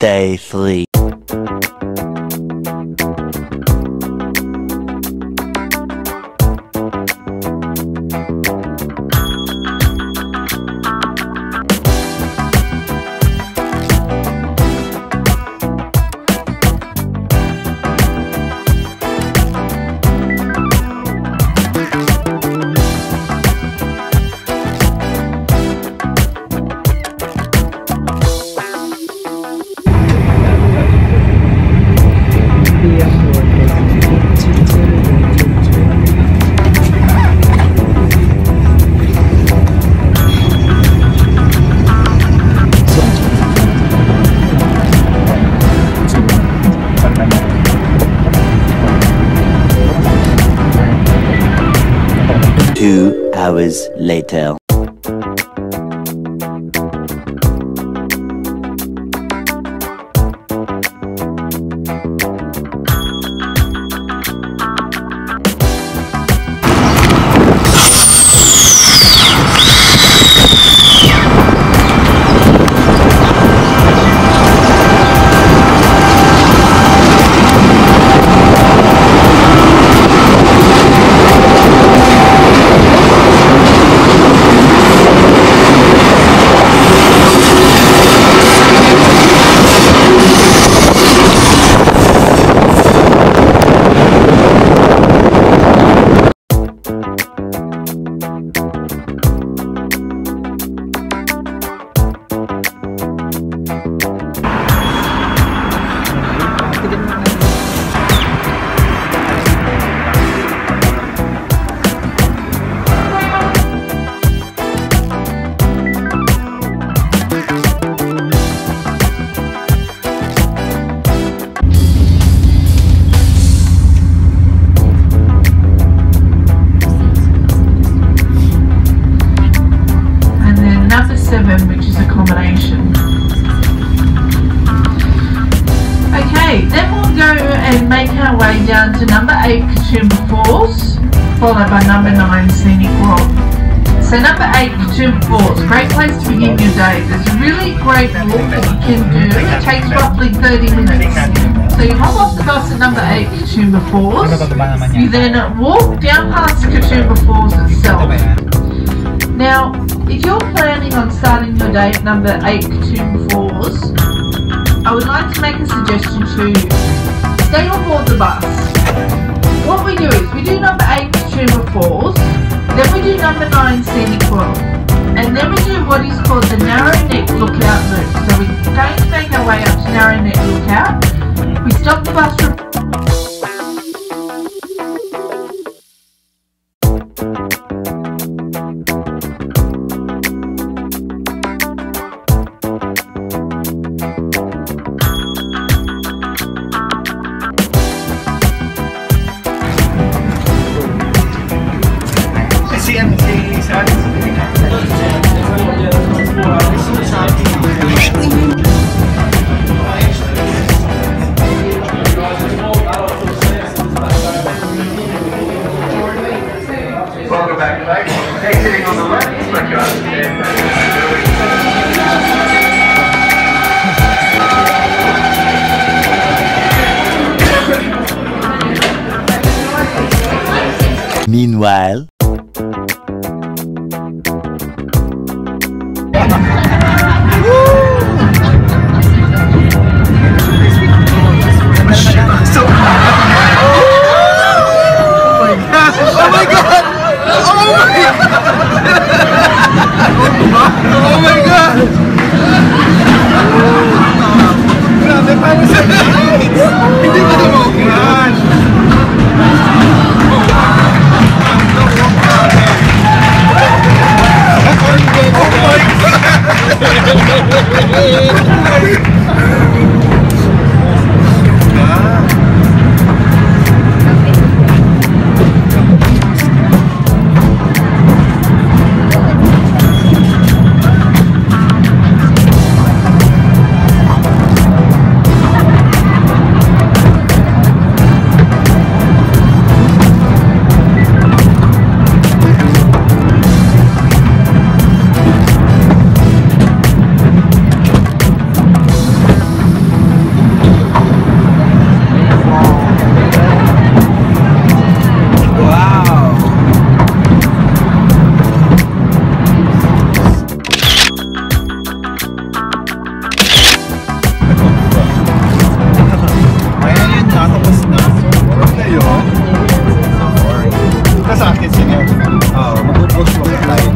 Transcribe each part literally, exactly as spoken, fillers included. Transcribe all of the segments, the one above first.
Day three. Two hours later. Down to number eight, Katoomba Falls, followed by number nine, Scenic World. So number eight, Katoomba Falls, great place to begin your day. There's a really great walk that you can do. It takes roughly thirty minutes. So you hop off the bus at number eight, Katoomba Falls. You then walk down past Katoomba Falls itself. Now, if you're planning on starting your day at number eight, Katoomba Falls, I would like to make a suggestion to you. Stay on board the bus. What we do is we do number eight, Katoomba Falls, then we do number nine, Scenic World, and then we do what is called the Narrow Neck Lookout loop. So we're going to make our way up to Narrow Neck Lookout. We stop the bus from Meanwhile, sockets in there. Oh, um, we'll, we'll smoke it later.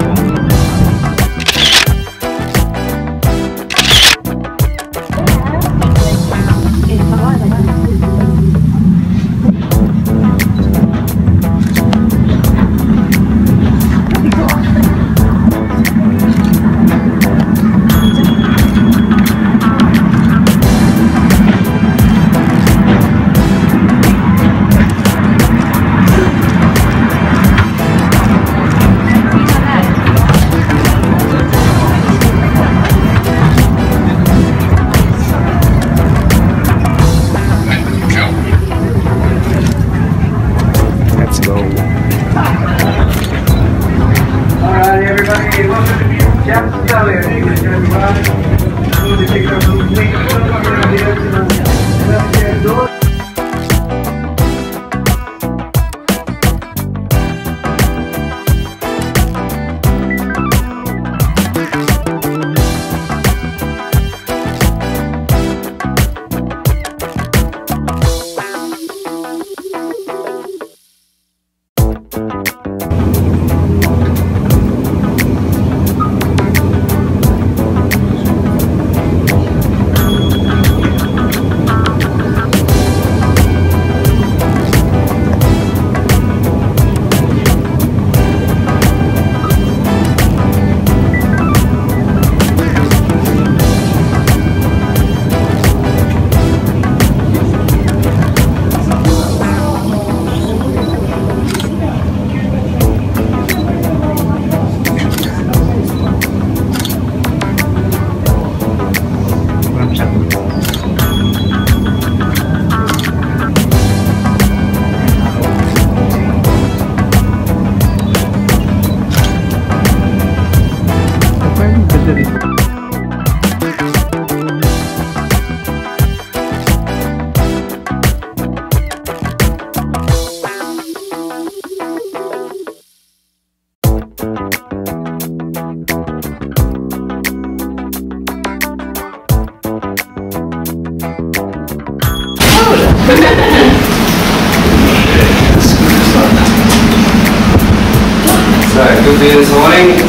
This morning, uh,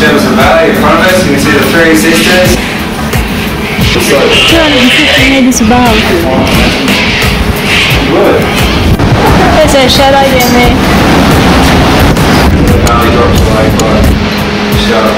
Jefferson Valley in front of us, you can see the Three Sisters. It's like two hundred fifty metres above. Good. There's a shadow down there. The valley drops away by the shadow.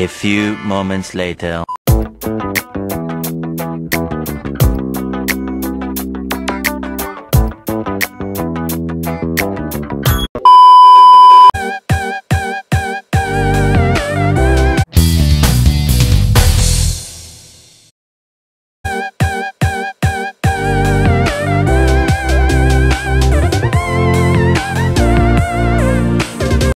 A few moments later.